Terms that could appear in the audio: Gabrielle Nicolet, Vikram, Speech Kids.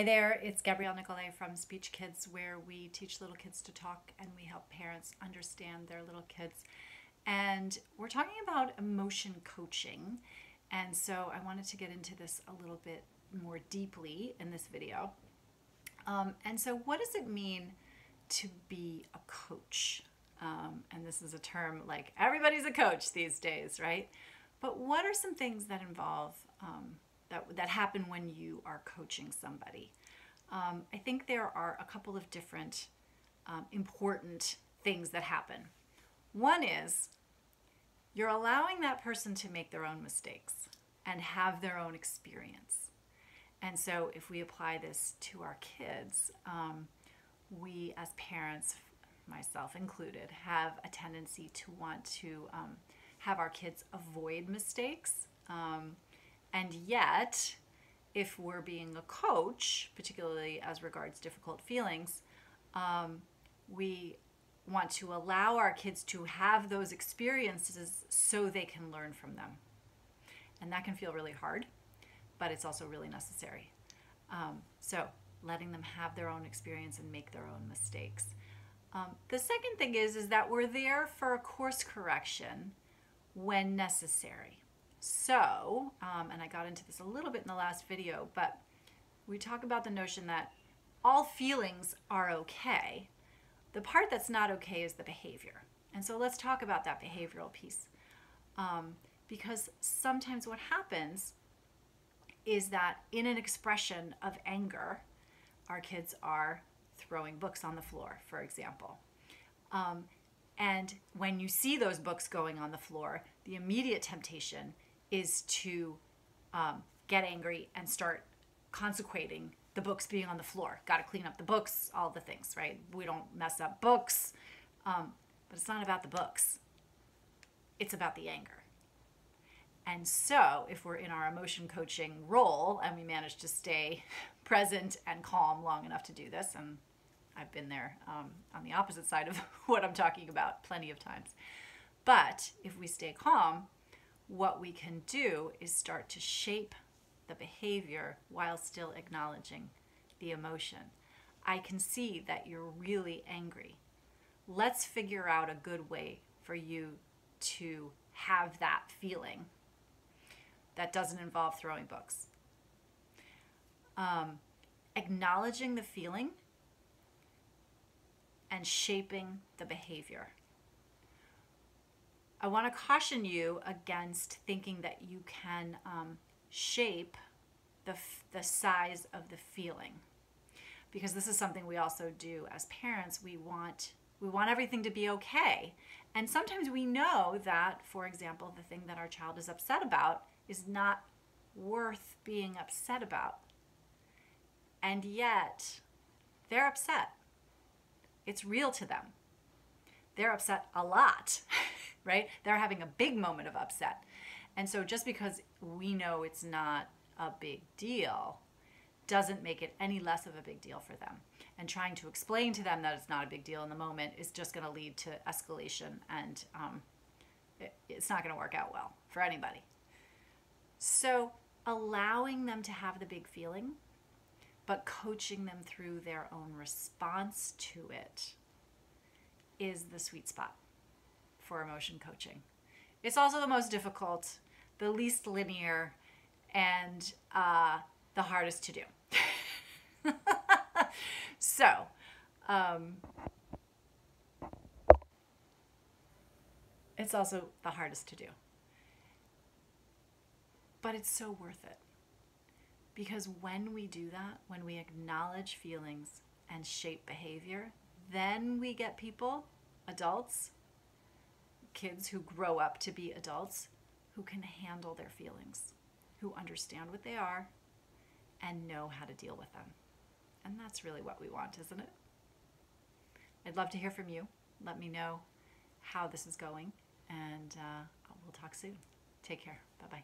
Hi there, it's Gabrielle Nicolet from Speech Kids, where we teach little kids to talk and we help parents understand their little kids. And we're talking about emotion coaching. And so I wanted to get into this a little bit more deeply in this video. And so what does it mean to be a coach? And this is a term like everybody's a coach these days, right? But what are some things that involve that happen when you are coaching somebody? I think there are a couple of different important things that happen. One is you're allowing that person to make their own mistakes and have their own experience. And so if we apply this to our kids, we as parents, myself included, have a tendency to want to have our kids avoid mistakes. And yet, if we're being a coach, particularly as regards difficult feelings, we want to allow our kids to have those experiences so they can learn from them. And that can feel really hard, but it's also really necessary. So letting them have their own experience and make their own mistakes. The second thing is that we're there for a course correction when necessary. So, and I got into this a little bit in the last video, but we talk about the notion that all feelings are okay. The part that's not okay is the behavior. And so let's talk about that behavioral piece. Because sometimes what happens is that in an expression of anger, our kids are throwing books on the floor, for example. And when you see those books going on the floor, the immediate temptation is to get angry and start consequating the books being on the floor. Got to clean up the books, all the things, right? We don't mess up books, but it's not about the books. It's about the anger. And so if we're in our emotion coaching role and we manage to stay present and calm long enough to do this, and I've been there on the opposite side of what I'm talking about plenty of times. But if we stay calm, what we can do is start to shape the behavior while still acknowledging the emotion. I can see that you're really angry. Let's figure out a good way for you to have that feeling that doesn't involve throwing books. Acknowledging the feeling and shaping the behavior. I want to caution you against thinking that you can shape the size of the feeling, because this is something we also do as parents. We want everything to be okay, and sometimes we know that, for example, the thing that our child is upset about is not worth being upset about, and yet they're upset. It's real to them. They're upset a lot, right? They're having a big moment of upset. And so just because we know it's not a big deal doesn't make it any less of a big deal for them. And trying to explain to them that it's not a big deal in the moment is just going to lead to escalation, and it's not going to work out well for anybody. So allowing them to have the big feeling, but coaching them through their own response to it is the sweet spot for emotion coaching. It's also the most difficult, the least linear, and the hardest to do. So, it's also the hardest to do. But it's so worth it. Because when we do that, when we acknowledge feelings and shape behavior, then we get people, adults, kids who grow up to be adults, who can handle their feelings, who understand what they are and know how to deal with them. And that's really what we want, isn't it? I'd love to hear from you. Let me know how this is going, and we'll talk soon. Take care. Bye-bye.